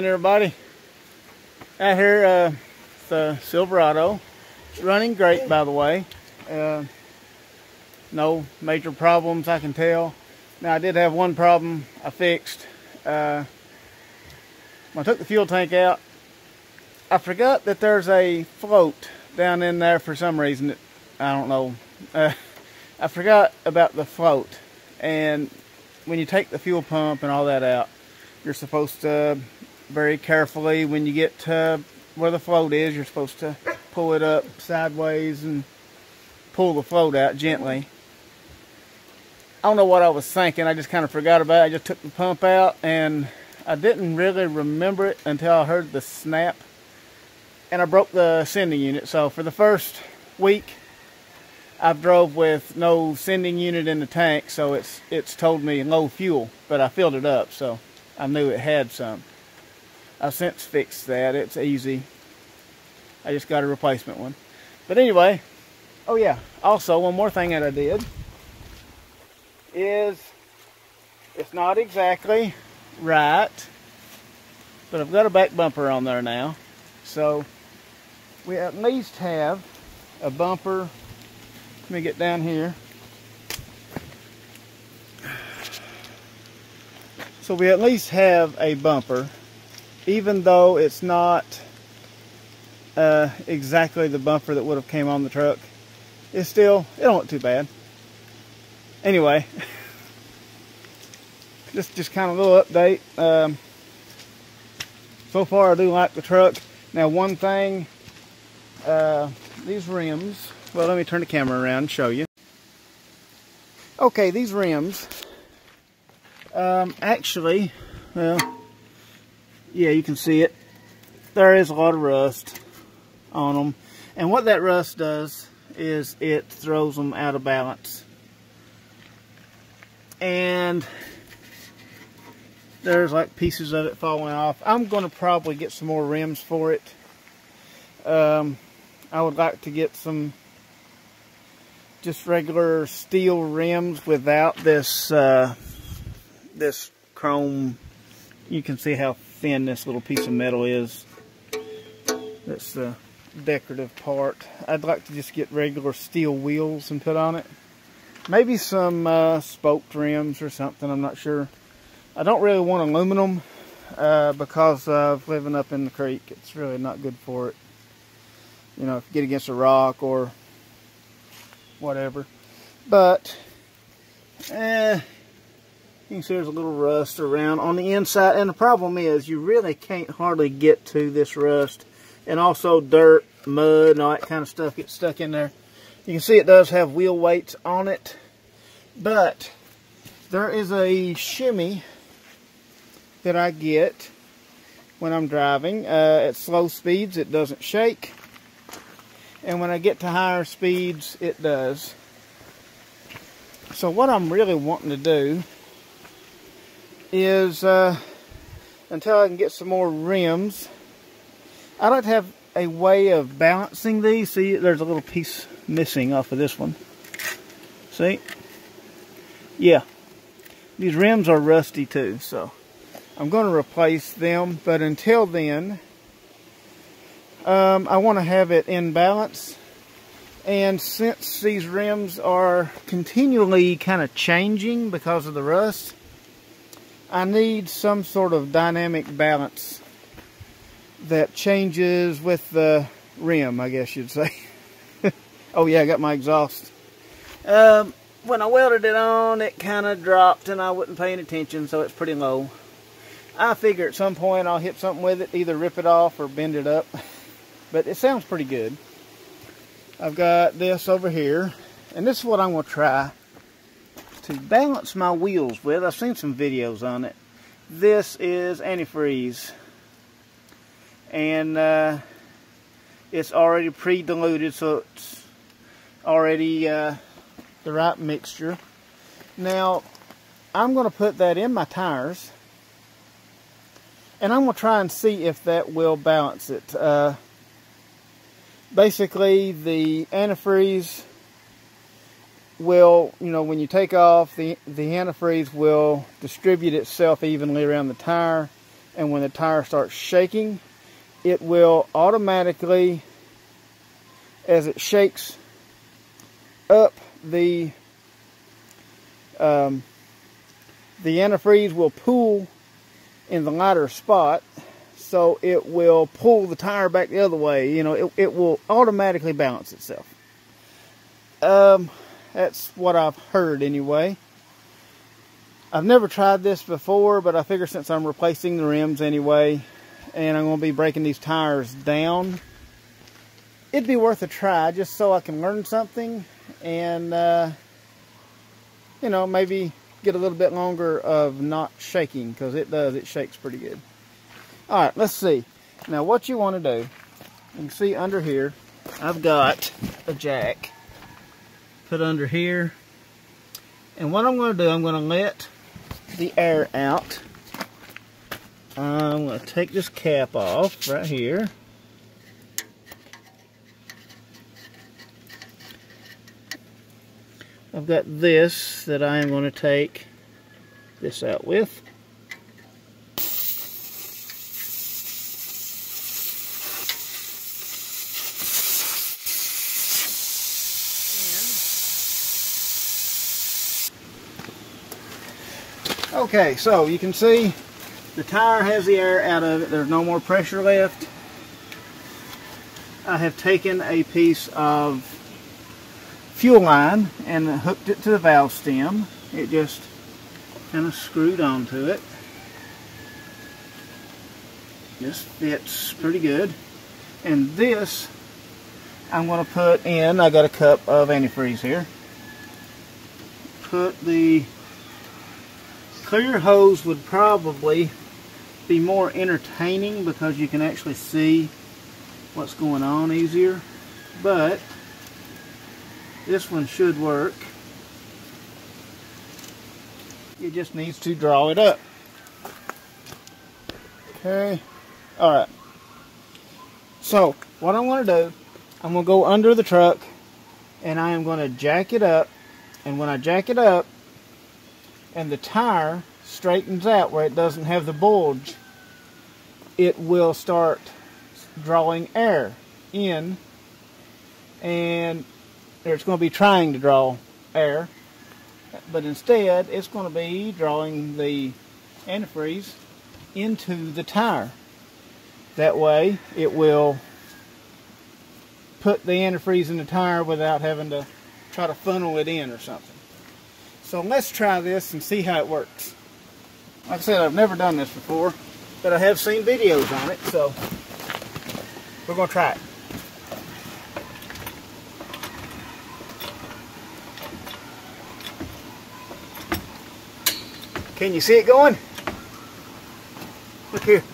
again, everybody. Out here, the Silverado. It's running great, by the way. No major problems, I can tell. Now, I did have one problem I fixed. When I took the fuel tank out, I forgot that there's a float down in there for some reason. That, I don't know. I forgot about the float. And when you take the fuel pump and all that out, you're supposed to very carefully, when you get to where the float is, you're supposed to pull it up sideways and pull the float out gently. I don't know what I was thinking. I just kind of forgot about it. I just took the pump out, and I didn't really remember it until I heard the snap, and I broke the sending unit. So for the first week, I've drove with no sending unit in the tank, so it's told me low fuel, but I filled it up, so I knew it had some. I've since fixed that. It's easy. I just got a replacement one. But anyway, oh yeah, also one more thing that I did is, it's not exactly right, but I've got a back bumper on there now, so we at least have a bumper. Let me get down here. So we at least have a bumper, even though it's not exactly the bumper that would have came on the truck. It's still, it don't look too bad. Anyway, just kind of a little update. So far, I do like the truck. Now, one thing, these rims. Well, let me turn the camera around and show you. Okay, these rims. Actually, well, yeah, you can see it. There is a lot of rust on them, and what that rust does is it throws them out of balance. And there's like pieces of it falling off. I'm going to probably get some more rims for it. I would like to get some just regular steel rims without this this chrome. You can see how thin this little piece of metal is. That's the decorative part. I'd like to just get regular steel wheels and put on it. Maybe some spoked rims or something, I'm not sure. I don't really want aluminum because of living up in the creek. It's really not good for it. You know, if you get against a rock or whatever. But, you can see there's a little rust around on the inside. And the problem is, you really can't hardly get to this rust. And also dirt, mud, and all that kind of stuff gets stuck in there. You can see it does have wheel weights on it. But there is a shimmy that I get when I'm driving. At slow speeds, it doesn't shake. And when I get to higher speeds, it does. So what I'm really wanting to do is, until I can get some more rims, I'd like to have a way of balancing these. See, there's a little piece missing off of this one. See? Yeah. These rims are rusty too, so I'm going to replace them. But until then, I want to have it in balance, and since these rims are continually kind of changing because of the rust, I need some sort of dynamic balance that changes with the rim, I guess you'd say. Oh yeah, I got my exhaust. When I welded it on, it kind of dropped and I wasn't paying attention, so it's pretty low. I figure at some point I'll hit something with it, either rip it off or bend it up. But it sounds pretty good. I've got this over here, and this is what I'm going to try to balance my wheels with. I've seen some videos on it. This is antifreeze, and it's already pre-diluted, so it's already the right mixture. Now, I'm going to put that in my tires, and I'm going to try and see if that will balance it. Basically, the antifreeze will, you know, when you take off, the antifreeze will distribute itself evenly around the tire, and when the tire starts shaking, it will automatically, as it shakes up the antifreeze will pool in the lighter spot, so it will pull the tire back the other way. You know, it will automatically balance itself. That's what I've heard anyway. I've never tried this before, but I figure since I'm replacing the rims anyway, and I'm going to be breaking these tires down, it'd be worth a try just so I can learn something and, you know, maybe get a little bit longer of not shaking, because it shakes pretty good. All right, let's see. Now what you want to do, you can see under here, I've got a jack put under here. And what I'm going to do, I'm going to let the air out. I'm going to take this cap off right here. I've got this that I am going to take this out with. Okay, so you can see the tire has the air out of it. There's no more pressure left. I have taken a piece of fuel line and hooked it to the valve stem. It just kind of screwed onto it. Just fits pretty good. And this I'm going to put in. I got a cup of antifreeze here. Put the clear hose would probably be more entertaining because you can actually see what's going on easier, but this one should work. It just needs to draw it up. Okay, all right. So what I'm going to do, I'm going to go under the truck and I am going to jack it up, and when I jack it up and the tire straightens out where it doesn't have the bulge, it will start drawing air in, and it's going to be trying to draw air, but instead it's going to be drawing the antifreeze into the tire. That way it will put the antifreeze in the tire without having to try to funnel it in or something. So let's try this and see how it works. Like I said, I've never done this before, but I have seen videos on it, so we're going to try it. Can you see it going? Look here.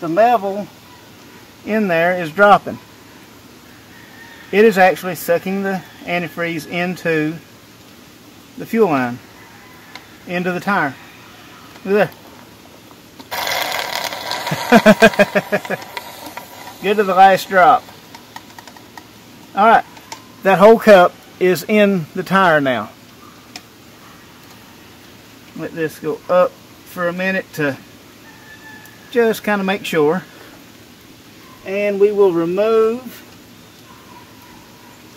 The level in there is dropping. It is actually sucking the antifreeze into the fuel line, into the tire. Look there. Good to the last drop. All right, that whole cup is in the tire now. Let this go up for a minute to just kind of make sure. And we will remove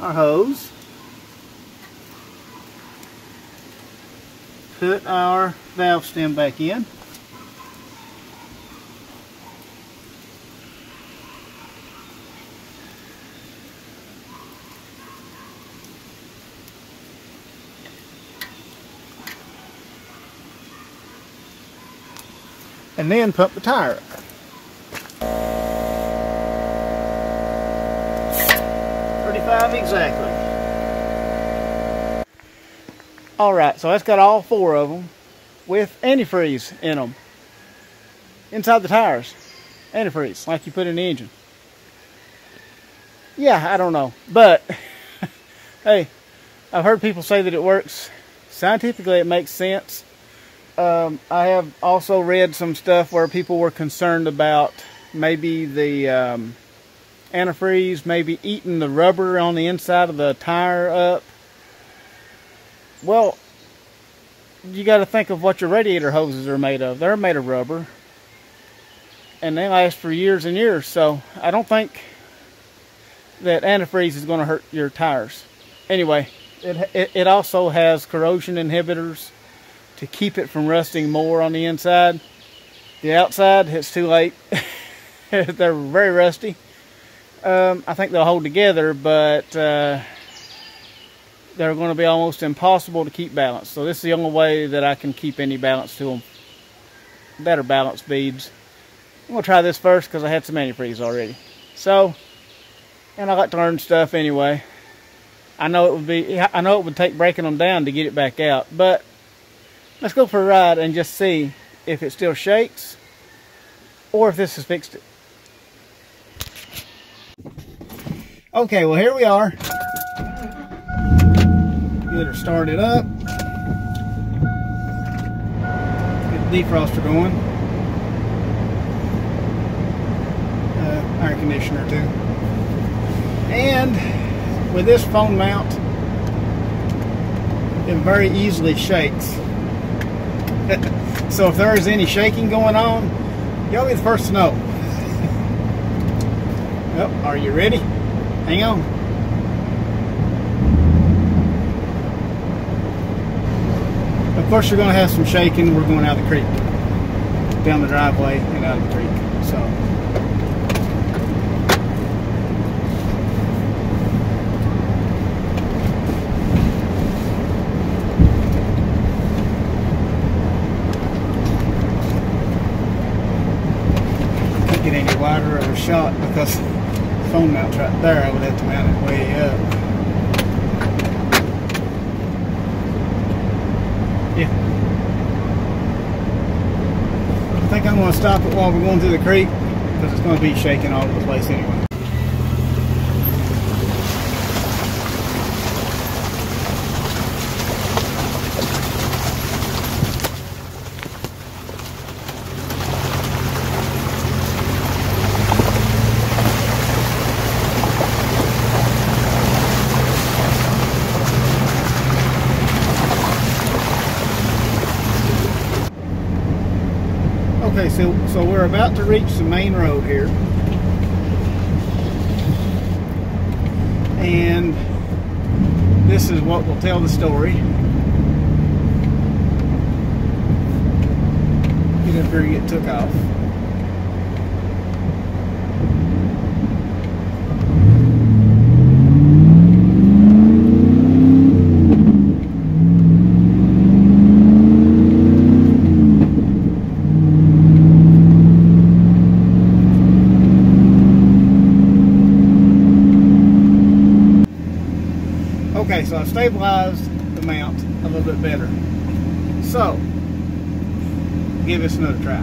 our hose. Put our valve stem back in. And then pump the tire up. $35 exactly. Alright, so that's got all four of them with antifreeze in them. Inside the tires. Antifreeze, like you put in the engine. Yeah, I don't know. But, hey, I've heard people say that it works. Scientifically, it makes sense. I have also read some stuff where people were concerned about maybe the antifreeze, maybe eating the rubber on the inside of the tire up. Well, you got to think of what your radiator hoses are made of. They're made of rubber, and they last for years and years. So I don't think that antifreeze is going to hurt your tires. Anyway, it also has corrosion inhibitors to keep it from rusting more on the inside. The outside, it's too late. They're very rusty. I think they'll hold together, but they're going to be almost impossible to keep balanced. So this is the only way that I can keep any balance to them. Better balance beads. I'm going to try this first because I had some antifreeze already. So, and I like to learn stuff anyway. I know it would take breaking them down to get it back out, but let's go for a ride and just see if it still shakes or if this has fixed it. Okay, well, here we are. Get her started up. Get the defroster going. Air conditioner too. And with this phone mount, it very easily shakes. So if there is any shaking going on, y'all be the first to know. Well, are you ready? Hang on. Of course you're going to have some shaking. We're going out of the creek. Down the driveway and out of the creek. So wider of a shot because the phone mount's right there. I would have to mount it way up. Yeah. I think I'm going to stop it while we're going through the creek because it's going to be shaking all over the place anyway. Okay, so we're about to reach the main road here, and this is what will tell the story. Get up here and get took off. Okay, so I've stabilized the mount a little bit better. So, give this another try.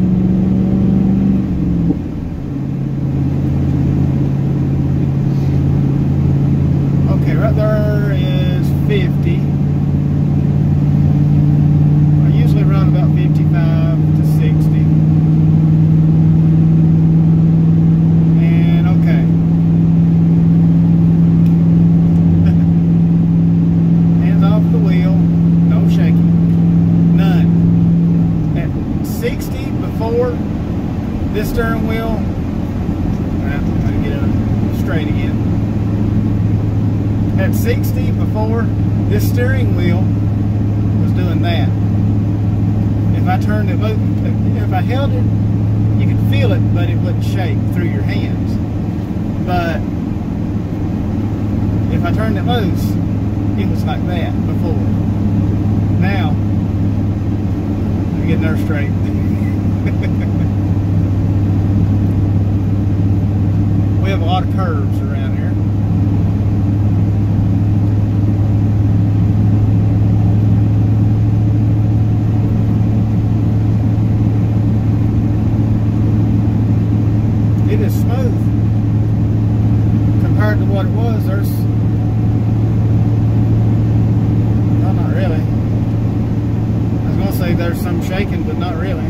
This steering wheel, I'm going to get it straight again. At 60 before, this steering wheel was doing that. If I turned it, if I held it, you could feel it, but it wouldn't shake through your hands. But if I turned it loose, it was like that before. Now, I'm getting her straight. We have a lot of curves around here. It is smooth compared to what it was. There's no, not really. I there's some shaking, but not really.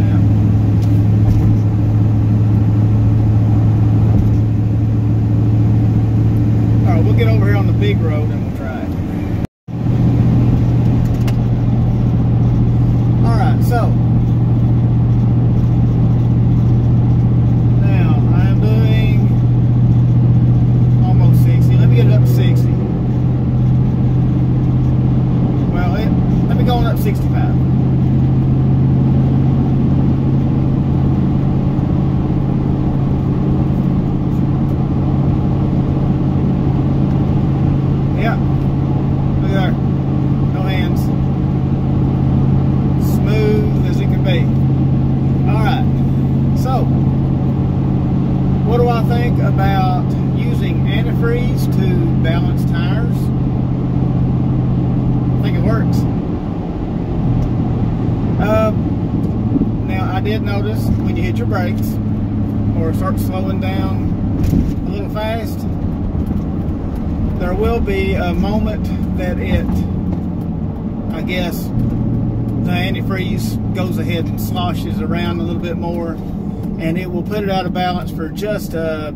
Yeah. All right, we'll get over here on the big road and we'll try it. All right, so. About using antifreeze to balance tires. I think it works. Now I did notice when you hit your brakes or start slowing down a little fast, there will be a moment that I guess the antifreeze goes ahead and sloshes around a little bit more, and it will put it out of balance for just a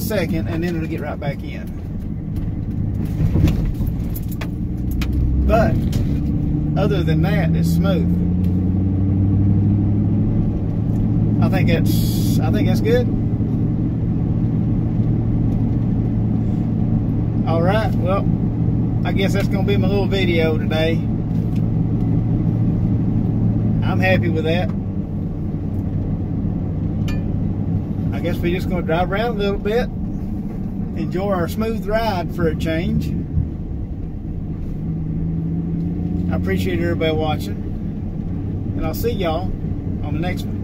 second, and then it'll get right back in. But other than that, it's smooth. I think that's good. All right, well, I guess that's gonna be my little video today. I'm happy with that. I guess we're just going to drive around a little bit, enjoy our smooth ride for a change. I appreciate everybody watching, and I'll see y'all on the next one.